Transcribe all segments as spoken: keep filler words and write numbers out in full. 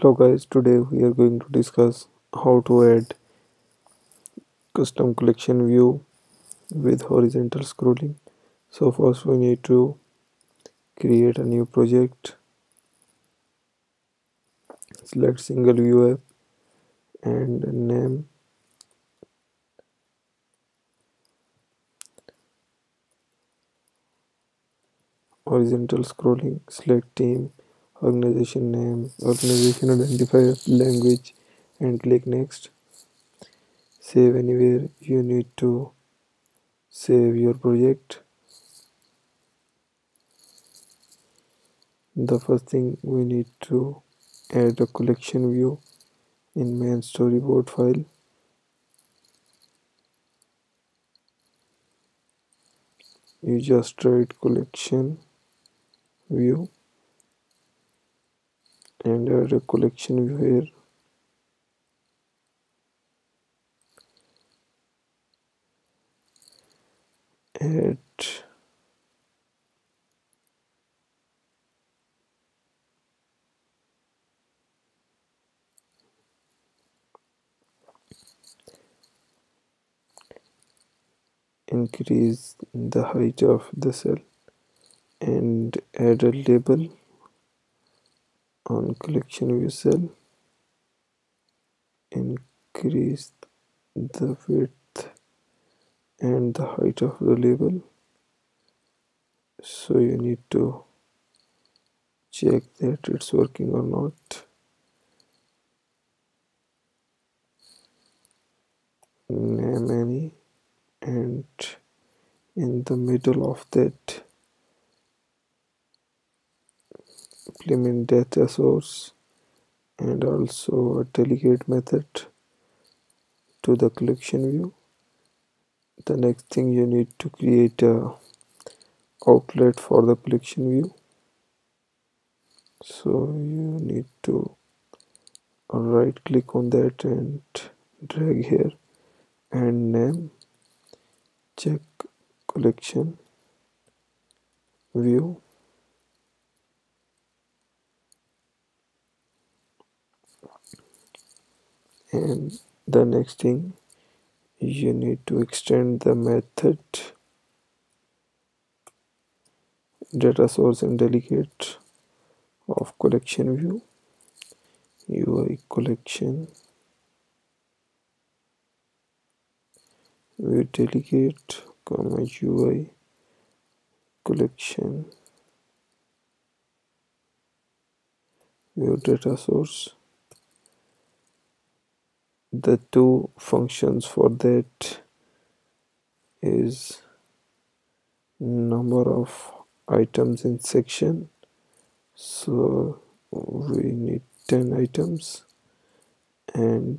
Hello guys, today we are going to discuss how to add custom collection view with horizontal scrolling. So first we need to create a new project, select single view app and name horizontal scrolling, select team, organization name, organization identifier, language and click next. Save anywhere. You need to save your project. The first thing we need to add a collection view in main storyboard file. You just write collection view and add a collection view here. Add increase the height of the cell and add a label on collection view cell, increase the width and the height of the label. So you need to check that it's working or not. Name any, and in the middle of that implement data source and also a delegate method to the collection view. The next thing, you need to create a outlet for the collection view. So you need to right click on that and drag here and name, check collection view. And the next thing, you need to extend the method data source and delegate of collection view, U I collection view delegate comma U I collection view data source. The two functions for that is number of items in section, so we need ten items, and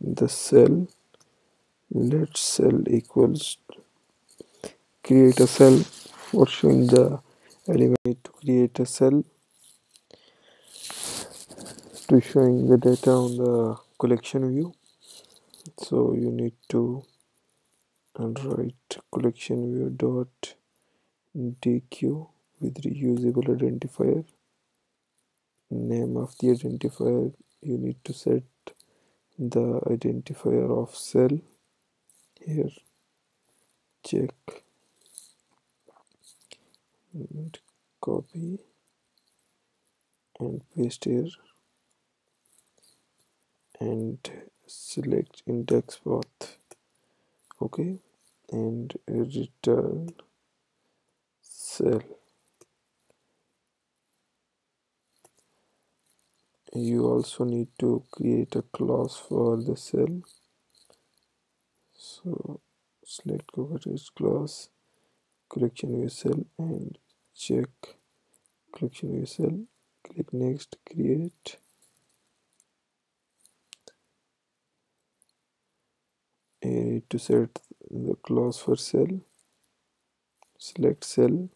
the cell, let cell equals, create a cell for showing the element. We need to create a cell to showing the data on the collection view. So you need to write collection view dot dq with reusable identifier. Name of the identifier, you need to set the identifier of cell here, check and copy and paste here, and select index path, okay, and return cell. You also need to create a class for the cell, so select coverage class collection view cell and check collection view cell, click next, create. You need to set the class for cell, select cell,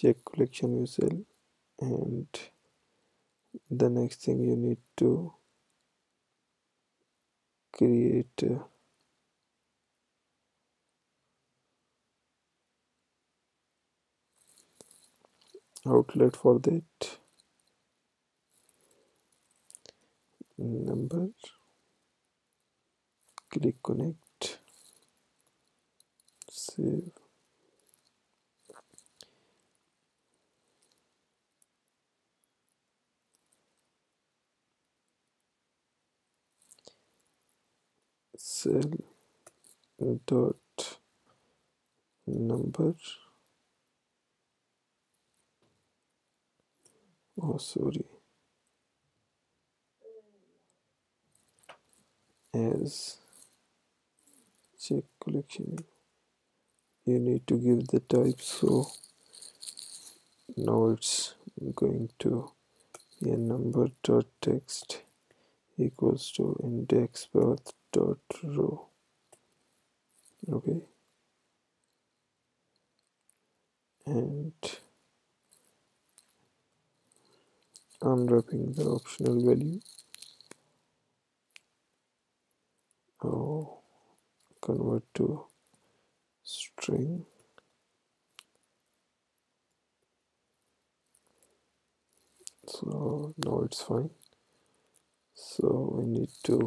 check collection view cell, and the next thing, you need to create a outlet for that number. Click connect, save. Cell dot number. Oh, sorry. As check collection, you need to give the type. So now it's going to be a number dot text equals to index path dot row. Okay, and unwrapping the optional value. Oh, convert to string. So now it's fine. So we need to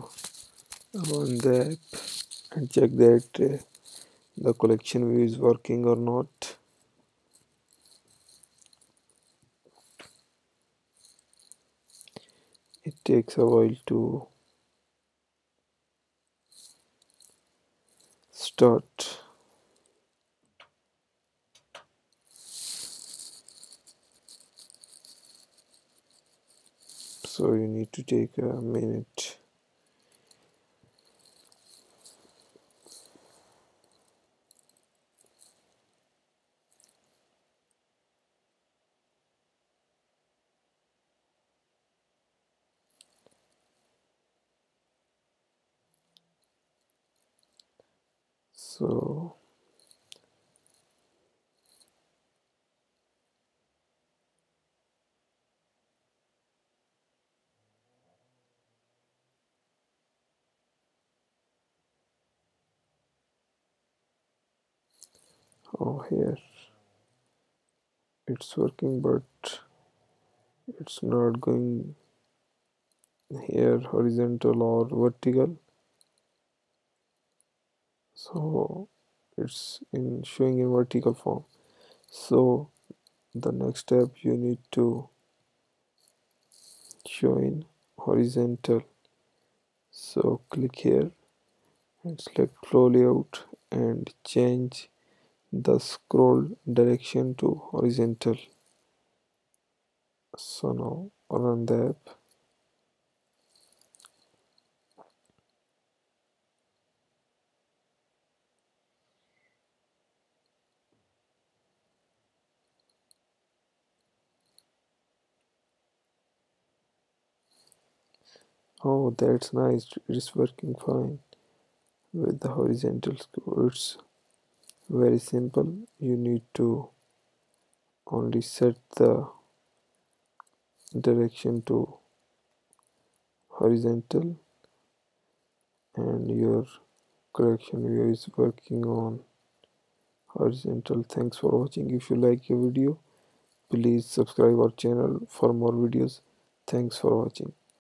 run the app and check that uh, the collection view is working or not. It takes a while to start. So you need to take a minute. So oh, here it's working, but it's not going here horizontal or vertical. So it's in showing in vertical form. So the next step, you need to show in horizontal. So click here and select flow layout and change the scroll direction to horizontal. So now run the app. Oh, that's nice. It's working fine with the horizontal scroll. It's very simple. You need to only set the direction to horizontal, and your collection view is working on horizontal. Thanks for watching. If you like your video, please subscribe our channel for more videos. Thanks for watching.